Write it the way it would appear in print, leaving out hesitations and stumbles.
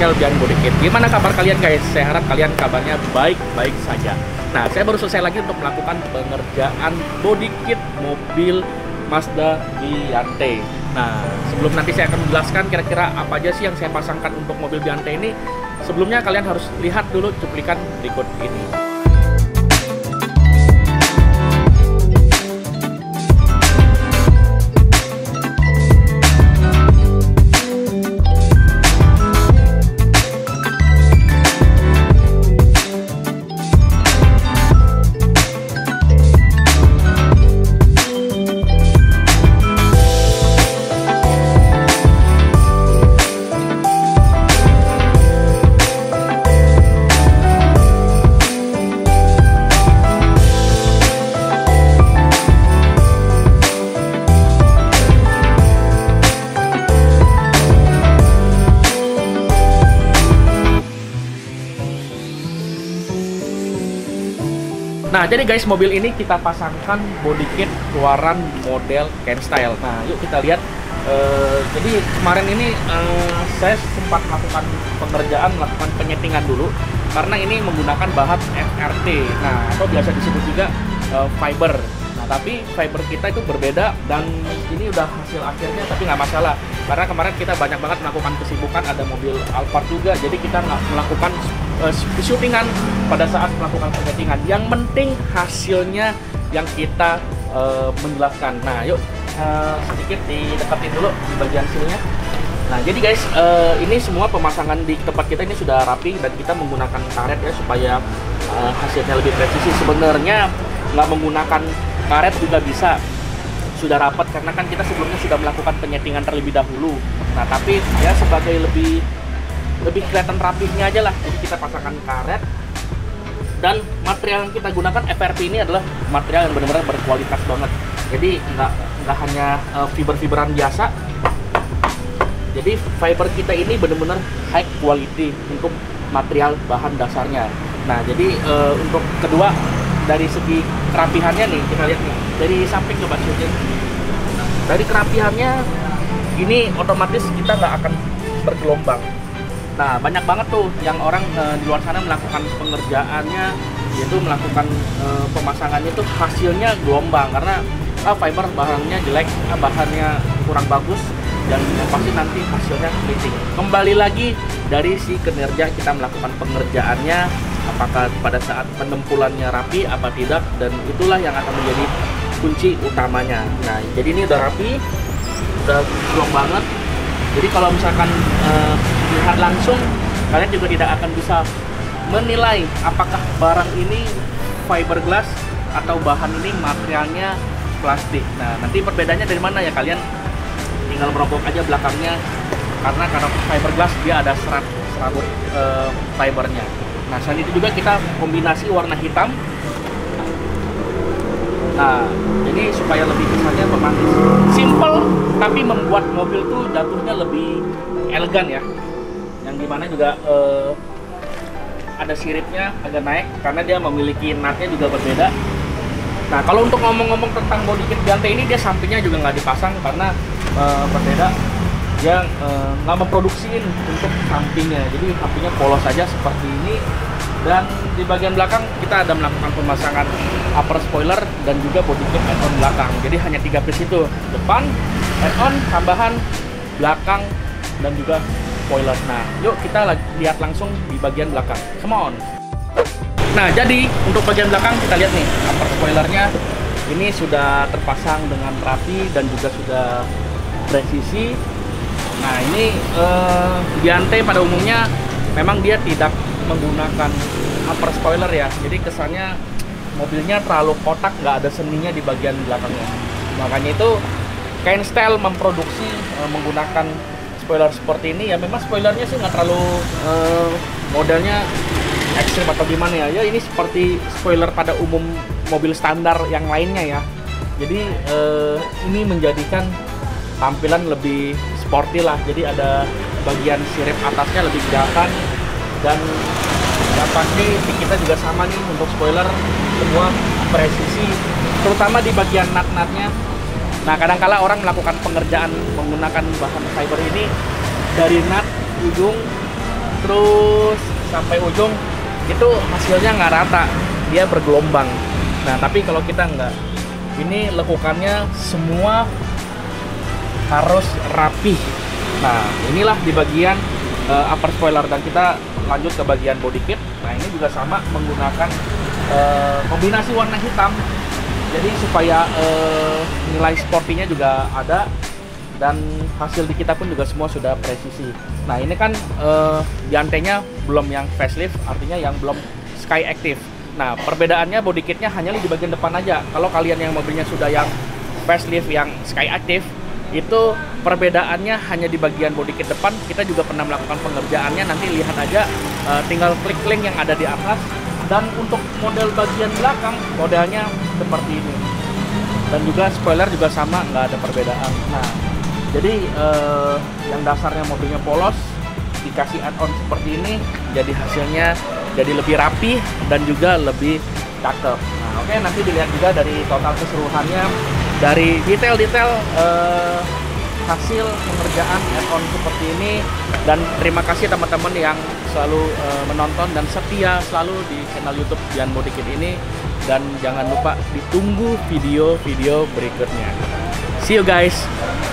channel Bianbodykit. Gimana kabar kalian guys? Saya harap kalian kabarnya baik-baik saja. Nah, saya baru selesai lagi untuk melakukan pengerjaan bodykit mobil Mazda Biante. Nah, sebelum nanti saya akan menjelaskan kira-kira apa aja sih yang saya pasangkan untuk mobil Biante ini, sebelumnya kalian harus lihat dulu cuplikan berikut ini. Nah, jadi guys, mobil ini kita pasangkan bodykit keluaran model Kenstyle. Nah, yuk kita lihat. Jadi kemarin ini saya sempat melakukan pengerjaan, melakukan penyetingan dulu karena ini menggunakan bahan FRP. Nah, atau biasa disebut juga fiber. Nah, tapi fiber kita itu berbeda dan ini udah hasil akhirnya, tapi nggak masalah. Karena kemarin kita banyak banget melakukan kesibukan, ada mobil Alphard juga, jadi kita nggak melakukan syutingan pada saat melakukan penyetingan. Yang penting hasilnya yang kita menjelaskan. Nah, yuk sedikit dideketin dulu di bagian sininya. Nah, jadi guys, ini semua pemasangan di tempat kita ini sudah rapi dan kita menggunakan karet ya supaya hasilnya lebih presisi. Sebenarnya nggak menggunakan karet juga bisa, sudah rapat karena kan kita sebelumnya sudah melakukan penyetingan terlebih dahulu. Nah, tapi ya sebagai lebih kelihatan rapihnya aja lah, jadi kita pasangkan karet. Dan material yang kita gunakan FRP ini adalah material yang benar-benar berkualitas banget, jadi nggak hanya fiber-fiberan biasa. Jadi fiber kita ini benar-benar high quality untuk material bahan dasarnya. Nah, jadi untuk kedua dari segi kerapihannya nih, kita lihat nih dari samping ke bajunya. Dari kerapihannya ini otomatis kita nggak akan bergelombang. Nah, banyak banget tuh yang orang di luar sana melakukan pengerjaannya, yaitu melakukan pemasangannya itu hasilnya gelombang karena fiber bahannya jelek, bahannya kurang bagus, dan pasti nanti hasilnya keliting. Kembali lagi dari si kinerja kita melakukan pengerjaannya, apakah pada saat penempulannya rapi apa tidak, dan itulah yang akan menjadi kunci utamanya. Nah, jadi ini udah rapi, udah gelombang banget. Jadi kalau misalkan lihat langsung, kalian juga tidak akan bisa menilai apakah barang ini fiberglass atau bahan ini materialnya plastik. Nah, nanti perbedaannya dari mana ya, kalian tinggal merokok aja belakangnya karena fiberglass dia ada serabut fibernya. Nah, selain itu juga kita kombinasi warna hitam. Nah, jadi supaya lebih kesannya romantis, simple tapi membuat mobil tuh jatuhnya lebih elegan ya. Yang dimana juga ada siripnya agak naik karena dia memiliki natnya juga berbeda. Nah, kalau untuk ngomong-ngomong tentang bodykit Biante ini, dia sampingnya juga nggak dipasang karena berbeda. Dia nggak memproduksiin untuk sampingnya, jadi sampingnya polos saja seperti ini. Dan di bagian belakang kita ada melakukan pemasangan upper spoiler dan juga bodykit add-on belakang. Jadi hanya 3 piece itu, depan, add-on, tambahan, belakang, dan juga spoiler. Nah, yuk kita lihat langsung di bagian belakang. Come on. Nah, jadi untuk bagian belakang kita lihat nih, upper spoilernya ini sudah terpasang dengan rapi dan juga sudah presisi. Nah, ini Biante pada umumnya memang dia tidak menggunakan upper spoiler ya, jadi kesannya mobilnya terlalu kotak, nggak ada seninya di bagian belakangnya. Makanya itu Kenstyle memproduksi menggunakan spoiler seperti ini ya. Memang spoilernya sih nggak terlalu modelnya ekstrim atau gimana ya, ini seperti spoiler pada umum mobil standar yang lainnya ya. Jadi ini menjadikan tampilan lebih sporty lah, jadi ada bagian sirip atasnya lebih kelihatan. Dan yang pasti kita juga sama nih untuk spoiler, semua presisi terutama di bagian nut-nutnya. Nah, kadang-kala orang melakukan pengerjaan menggunakan bahan fiber ini dari nut ujung terus sampai ujung itu hasilnya nggak rata, dia bergelombang. Nah tapi kalau kita nggak, ini lekukannya semua harus rapi. Nah inilah di bagian upper spoiler, dan kita lanjut ke bagian body kit. Nah ini juga sama menggunakan kombinasi warna hitam, jadi supaya nilai sportinya juga ada, dan hasil di kita pun juga semua sudah presisi. Nah ini kan Biantenya belum yang facelift, artinya yang belum Sky Active. Nah perbedaannya bodykitnya hanya di bagian depan aja. Kalau kalian yang mobilnya sudah yang facelift, yang Sky Active, itu perbedaannya hanya di bagian bodykit depan. Kita juga pernah melakukan pengerjaannya, nanti lihat aja, tinggal klik link yang ada di atas. Dan untuk model bagian belakang modelnya seperti ini, dan juga spoiler juga sama, nggak ada perbedaan. Nah jadi yang dasarnya mobilnya polos dikasih add-on seperti ini, jadi hasilnya jadi lebih rapi dan juga lebih cakep. Nah oke, nanti dilihat juga dari total keseluruhannya, dari detail-detail hasil pengerjaan add-on seperti ini. Dan terima kasih teman-teman yang selalu menonton dan setia selalu di channel YouTube Bianbodykit ini, dan jangan lupa ditunggu video-video berikutnya. See you guys.